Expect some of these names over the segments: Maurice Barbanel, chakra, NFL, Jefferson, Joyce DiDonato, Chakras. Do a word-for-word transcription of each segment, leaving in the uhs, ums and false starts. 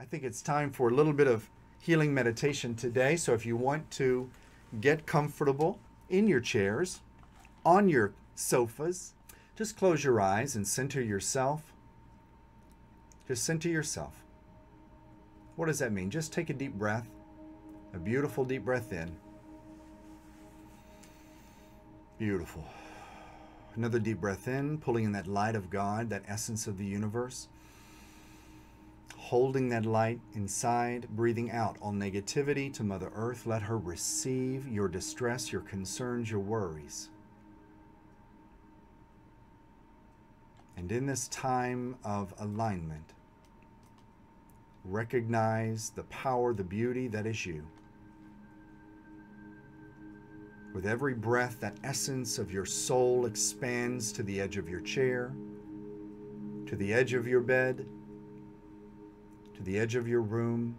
I think it's time for a little bit of healing meditation today. So if you want to get comfortable in your chairs, on your sofas, just close your eyes and center yourself. Just center yourself. What does that mean? Just take a deep breath, a beautiful deep breath in. Beautiful. Another deep breath in, pulling in that light of God, that essence of the universe. Holding that light inside, breathing out all negativity to Mother Earth. Let her receive your distress, your concerns, your worries. And in this time of alignment, recognize the power, the beauty that is you. With every breath, that essence of your soul expands to the edge of your chair, to the edge of your bed, to the edge of your room,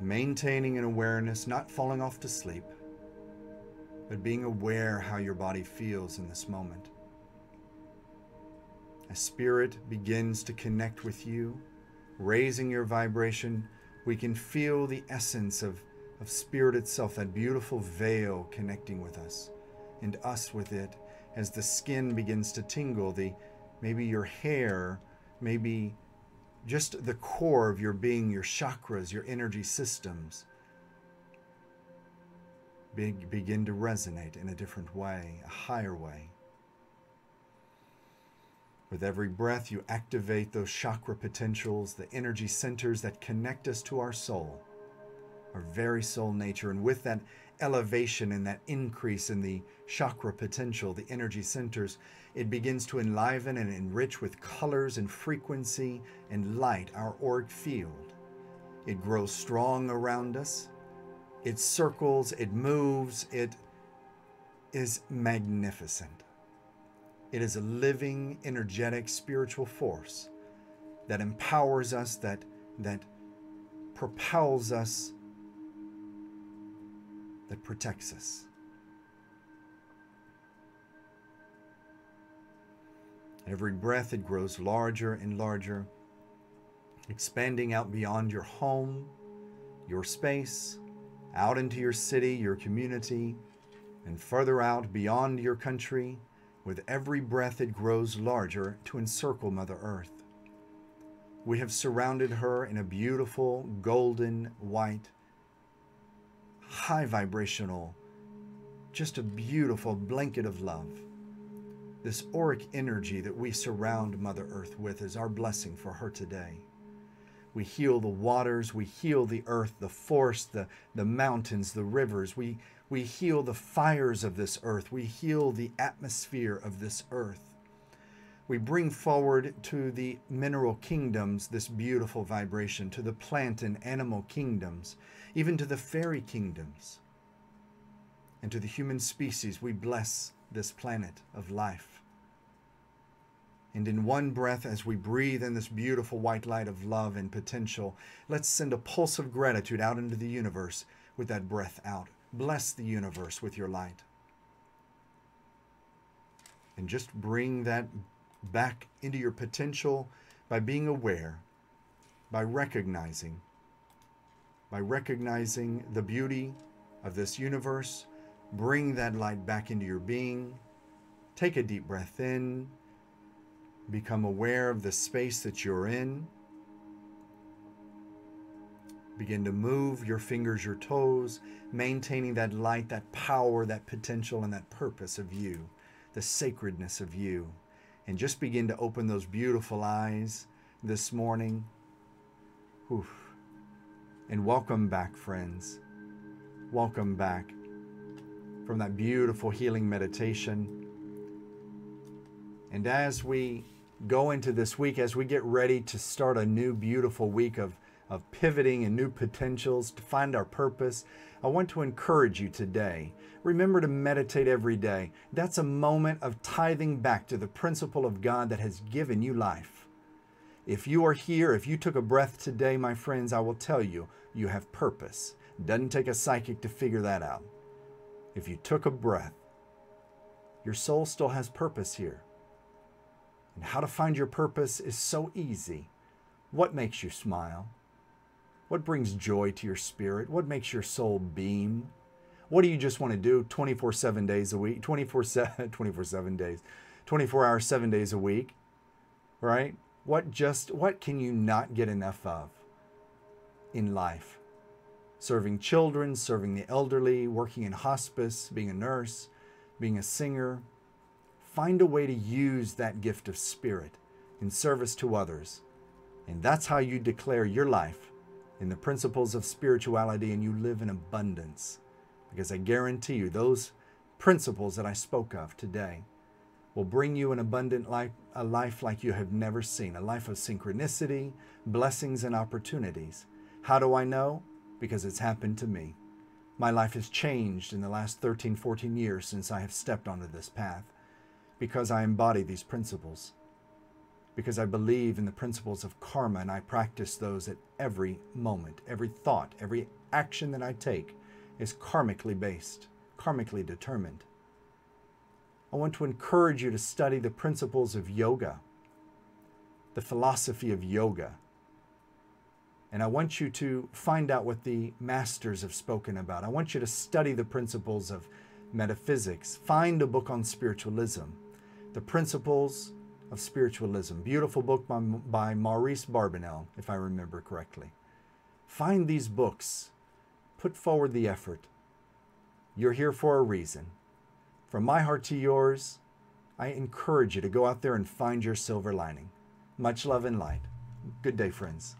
maintaining an awareness, not falling off to sleep, but being aware how your body feels in this moment. As spirit begins to connect with you, raising your vibration, we can feel the essence of, of spirit itself, that beautiful veil connecting with us and us with it. As the skin begins to tingle, the maybe your hair, maybe just the core of your being, your chakras, your energy systems be- begin to resonate in a different way, a higher way. With every breath, you activate those chakra potentials, the energy centers that connect us to our soul, our very soul nature. And with that elevation and that increase in the chakra potential, the energy centers, it begins to enliven and enrich with colors and frequency and light our auric field. It grows strong around us. It circles, it moves, it is magnificent. It is a living, energetic, spiritual force that empowers us, that, that propels us, that protects us. Every breath, it grows larger and larger, expanding out beyond your home, your space, out into your city, your community, and further out beyond your country. With every breath, it grows larger to encircle Mother Earth. We have surrounded her in a beautiful, golden, white, high vibrational, just a beautiful blanket of love. This auric energy that we surround Mother Earth with is our blessing for her today. We heal the waters, we heal the earth, the forest, the, the mountains, the rivers. We, we heal the fires of this earth. We heal the atmosphere of this earth. We bring forward to the mineral kingdoms this beautiful vibration, to the plant and animal kingdoms, even to the fairy kingdoms. And to the human species, we bless this planet of life. And in one breath, as we breathe in this beautiful white light of love and potential, let's send a pulse of gratitude out into the universe with that breath out. Bless the universe with your light. And just bring that back into your potential by being aware, by recognizing, by recognizing the beauty of this universe. Bring that light back into your being. Take a deep breath in. Become aware of the space that you're in. Begin to move your fingers, your toes, maintaining that light, that power, that potential, and that purpose of you, the sacredness of you. And just begin to open those beautiful eyes this morning. Oof. And welcome back, friends. Welcome back from that beautiful healing meditation. And as we go into this week, as we get ready to start a new beautiful week of, of pivoting and new potentials to find our purpose, I want to encourage you today. Remember to meditate every day. That's a moment of tithing back to the principle of God that has given you life. If you are here, if you took a breath today, my friends, I will tell you, you have purpose. It doesn't take a psychic to figure that out. If you took a breath, your soul still has purpose here. And how to find your purpose is so easy. What makes you smile? What brings joy to your spirit? What makes your soul beam? What do you just want to do twenty-four seven days a week? twenty-four seven days. twenty-four hours, seven days a week, right? What just, what can you not get enough of in life? Serving children, serving the elderly, working in hospice, being a nurse, being a singer. Find a way to use that gift of spirit in service to others. And that's how you declare your life in the principles of spirituality, and you live in abundance. Because I guarantee you, those principles that I spoke of today will bring you an abundant life, a life like you have never seen, a life of synchronicity, blessings, and opportunities. How do I know? Because it's happened to me. My life has changed in the last thirteen, fourteen years since I have stepped onto this path. Because I embody these principles, because I believe in the principles of karma, and I practice those at every moment. Every thought, every action that I take is karmically based, karmically determined. I want to encourage you to study the principles of yoga, the philosophy of yoga. And I want you to find out what the masters have spoken about. I want you to study the principles of metaphysics. Find a book on spiritualism. The Principles of Spiritualism, beautiful book by, by Maurice Barbanel, if I remember correctly. Find these books. Put forward the effort. You're here for a reason. From my heart to yours, I encourage you to go out there and find your silver lining. Much love and light. Good day, friends.